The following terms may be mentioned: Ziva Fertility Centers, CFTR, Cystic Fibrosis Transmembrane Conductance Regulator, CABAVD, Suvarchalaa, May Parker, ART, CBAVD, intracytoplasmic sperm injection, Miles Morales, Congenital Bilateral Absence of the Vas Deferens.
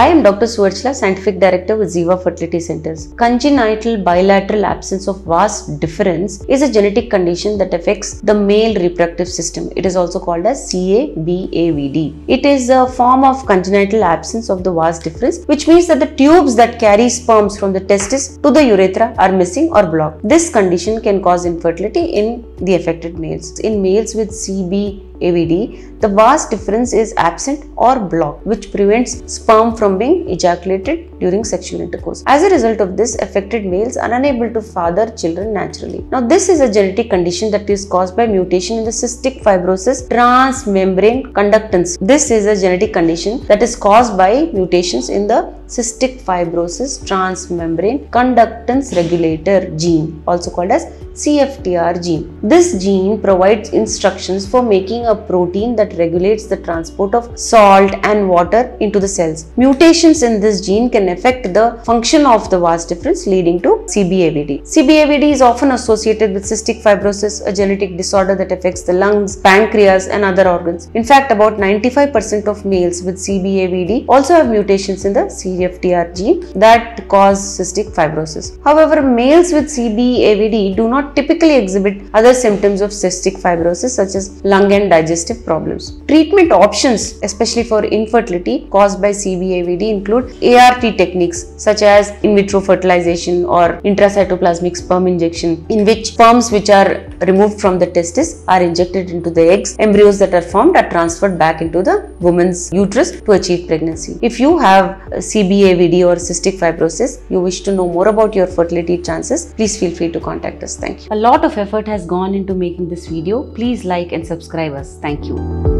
I am Dr. Suvarchalaa, Scientific Director with Ziva Fertility Centers. Congenital bilateral absence of vas deferens is a genetic condition that affects the male reproductive system. It is also called as CABAVD. It is a form of congenital absence of the vas deferens, which means that the tubes that carry sperms from the testis to the urethra are missing or blocked. This condition can cause infertility in the affected males. In males with CBAVD, the vas deferens is absent or blocked, which prevents sperm from being ejaculated during sexual intercourse. As a result of this, affected males are unable to father children naturally. Now, this is a genetic condition that is caused by mutation in the cystic fibrosis transmembrane conductance. This is a genetic condition that is caused by mutations in the cystic fibrosis transmembrane conductance regulator gene, also called as CFTR gene. This gene provides instructions for making a protein that regulates the transport of salt and water into the cells. Mutations in this gene can affect the function of the vas deferens, leading to CBAVD. CBAVD is often associated with cystic fibrosis, a genetic disorder that affects the lungs, pancreas and other organs. In fact, about 95% of males with CBAVD also have mutations in the CFTR gene that cause cystic fibrosis. However, males with CBAVD do not typically exhibit other symptoms of cystic fibrosis, such as lung and digestive problems. Treatment options, especially for infertility caused by CBAVD, include ART techniques such as in vitro fertilization or intracytoplasmic sperm injection, in which sperms which are removed from the testis are injected into the eggs. Embryos that are formed are transferred back into the woman's uterus to achieve pregnancy. If you have CBAVD or cystic fibrosis, you wish to know more about your fertility chances, please feel free to contact us. Thank you. A lot of effort has gone into making this video. Please like and subscribe us. Thank you.